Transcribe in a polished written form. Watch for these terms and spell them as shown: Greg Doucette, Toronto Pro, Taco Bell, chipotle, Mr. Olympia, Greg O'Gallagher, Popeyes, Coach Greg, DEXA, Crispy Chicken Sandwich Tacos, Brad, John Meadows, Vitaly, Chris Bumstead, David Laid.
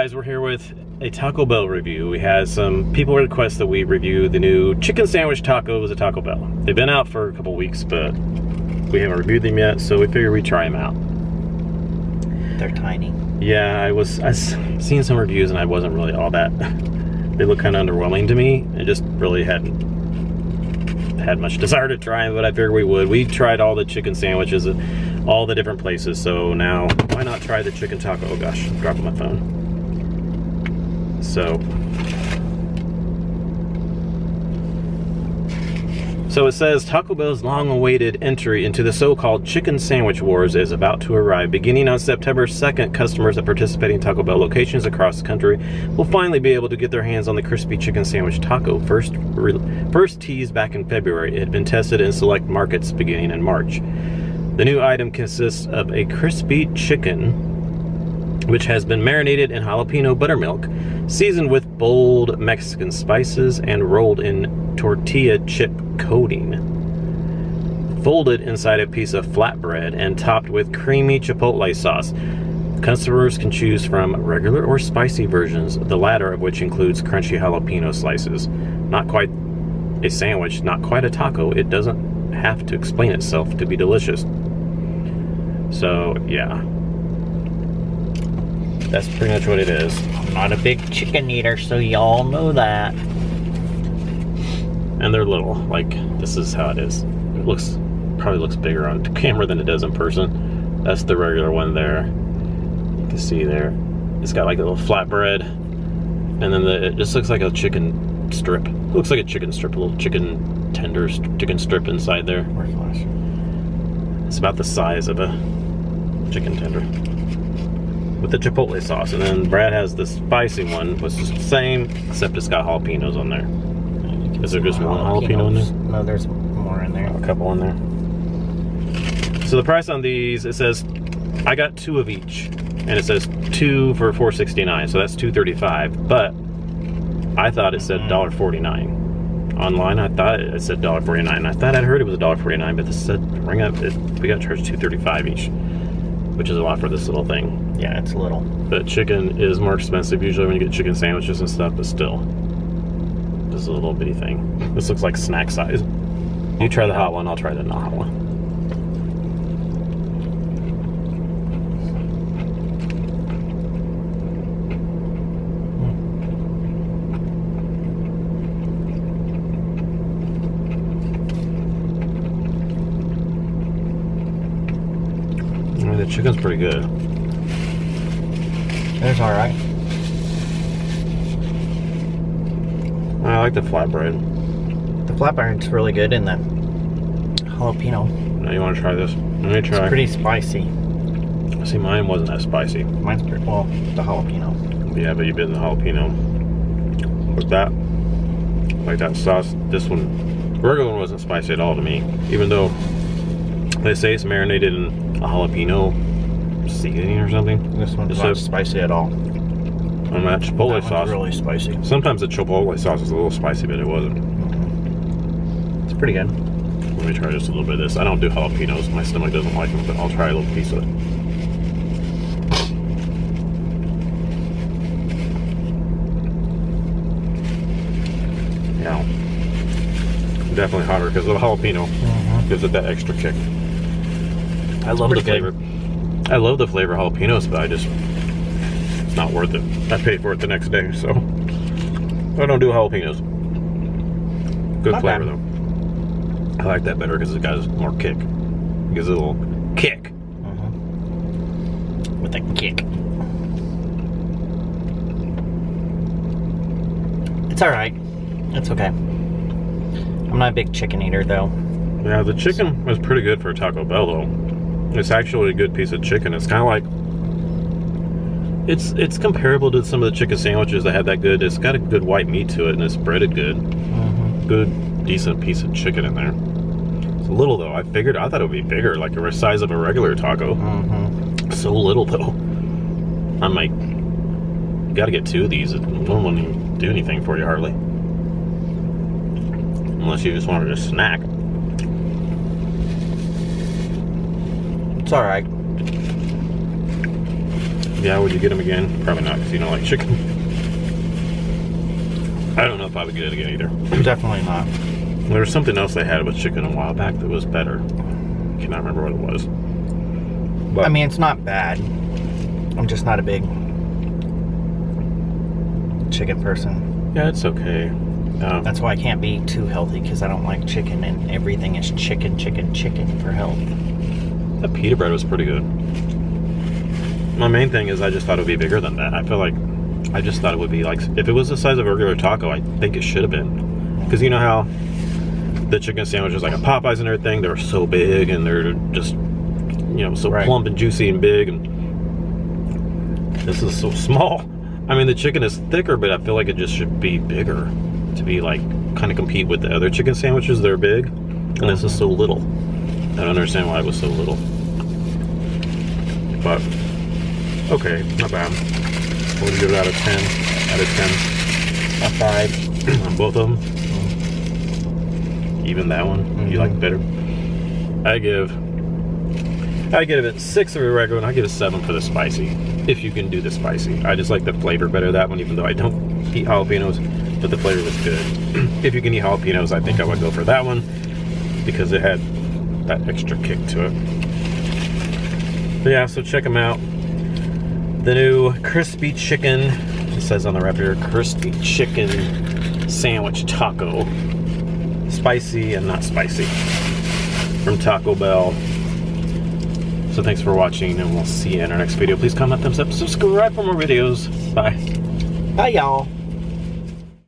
guys, we're here with a Taco Bell review. We had some people request that we review the new chicken sandwich tacos at Taco Bell. They've been out for a couple weeks, but we haven't reviewed them yet, so we figured we'd try them out. They're tiny. Yeah, I seen some reviews and I wasn't really all that. They look kind of underwhelming to me. I just really hadn't had much desire to try them, but I figured we would. We tried all the chicken sandwiches at all the different places, so now why not try the chicken taco? Oh gosh, I'm dropping my phone. So it says Taco Bell's long-awaited entry into the so-called chicken sandwich wars is about to arrive. Beginning on September 2nd, customers at participating Taco Bell locations across the country will finally be able to get their hands on the crispy chicken sandwich taco, first teased back in February. It had been tested in select markets beginning in March. The new item consists of a crispy chicken, which has been marinated in jalapeno buttermilk, seasoned with bold Mexican spices, and rolled in tortilla chip coating, folded inside a piece of flatbread and topped with creamy chipotle sauce. Customers can choose from regular or spicy versions, the latter of which includes crunchy jalapeno slices. Not quite a sandwich, not quite a taco. It doesn't have to explain itself to be delicious. So, yeah. That's pretty much what it is. I'm not a big chicken eater, so y'all know that. And they're little, like, this is how it is. It probably looks bigger on camera than it does in person. That's the regular one there. You can see there. It's got like a little flatbread. And then it just looks like a chicken strip. It looks like a chicken strip, a little chicken tender, chicken strip inside there. It's about the size of a chicken tender. With the chipotle sauce. And then Brad has the spicy one, which is the same, except it's got jalapenos on there. Is there just one jalapeno in there? No, there's more in there. A couple in there. So the price on these, it says, I got two of each. And it says two for $4.69, so that's $2.35. But I thought it said $1.49. Online, I thought it said $1.49. I thought I'd heard it was $1.49, but this said, ring up, we got charged $2.35 each, which is a lot for this little thing. Yeah, it's a little. But chicken is more expensive usually when you get chicken sandwiches and stuff, but still. This is a little bitty thing. This looks like snack size. You try the hot one, I'll try the not hot one. I mean, the chicken's pretty good. It's all right. I like the flatbread. The flatbread's really good in the jalapeno. Now you want to try this? Let me try. It's pretty spicy. See, mine wasn't that spicy. Mine's pretty, well, the jalapeno. Yeah, but you bit in the jalapeno. With that, like that sauce, this one, the regular one wasn't spicy at all to me. Even though they say it's marinated in a jalapeno seasoning or something. This one's not spicy at all. And that chipotle sauce is really spicy. Sometimes the chipotle sauce is a little spicy, but it wasn't. It's pretty good. Let me try just a little bit of this. I don't do jalapenos. My stomach doesn't like them, but I'll try a little piece of it. Yeah. Definitely hotter because the jalapeno gives it that extra kick. I love the flavor. I love the flavor of jalapenos, but I just... It's not worth it. I paid for it the next day, so I don't do jalapenos. Good not flavor bad. Though. I like that better because it got more kick. It gives it a little kick. With a kick. It's all right. It's okay. I'm not a big chicken eater though. Yeah, the chicken was pretty good for Taco Bell though. It's actually a good piece of chicken. It's kind of like. It's comparable to some of the chicken sandwiches that had that good. It's got a good white meat to it, and it's breaded good. Good, decent piece of chicken in there. It's little, though. I thought it would be bigger, like the size of a regular taco. So little, though. I'm like, you gotta get two of these. One won't even do anything for you, hardly. Unless you just wanted a snack. It's alright. Yeah, would you get them again? Probably not, because you don't like chicken. I don't know if I would get it again either. Definitely not. There was something else they had with chicken a while back that was better. I cannot remember what it was. But I mean, it's not bad. I'm just not a big chicken person. Yeah, it's okay. That's why I can't be too healthy, because I don't like chicken, and everything is chicken, chicken, chicken for health. That pita bread was pretty good. My main thing is I just thought it would be bigger than that. I feel like I just thought it would be like, if it was the size of a regular taco, I think it should have been. Because you know how the chicken sandwich was like a Popeyes and everything, they were so big and they're just, you know, so right, plump and juicy and big, and this is so small. I mean, the chicken is thicker, but I feel like it just should be bigger to be like, kind of compete with the other chicken sandwiches. They're big, and this is so little. I don't understand why it was so little. But, okay, not bad. What would you give it out of 10? Out of 10? A 5. On both of them? Even that one, you like better? I give it 6 for the regular, and I give it 7 for the spicy. If you can do the spicy, I just like the flavor better of that one. Even though I don't eat jalapenos, but the flavor was good. If you can eat jalapenos, I think I would go for that one because it had that extra kick to it. But yeah, so check them out. The new crispy chicken. It says on the wrap here, crispy chicken sandwich taco. Spicy and not spicy, from Taco Bell. So thanks for watching, and we'll see you in our next video. Please comment, thumbs up, subscribe for more videos. Bye. Bye, y'all.